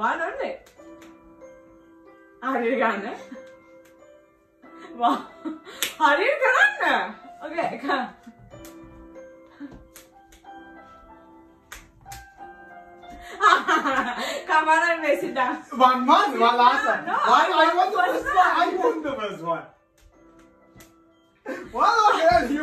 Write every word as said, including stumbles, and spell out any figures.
బాగున్నాయి అడిగాను వా అడిగాను ఓకే కా Kamara messed it up. One month, one last one. No, I, I, I want the first one. I want the first one. Wow,